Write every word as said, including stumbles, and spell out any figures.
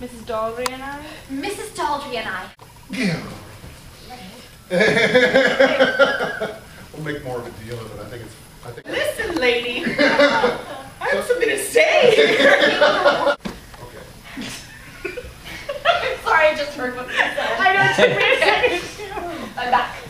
Missus Daldry and I? Missus Daldry and I. Yeah. We'll make more of a deal of it. I think it's. I think Listen, lady. I have something to say. Okay. I'm sorry, I just heard what you said. I know it took me a second. I'm back.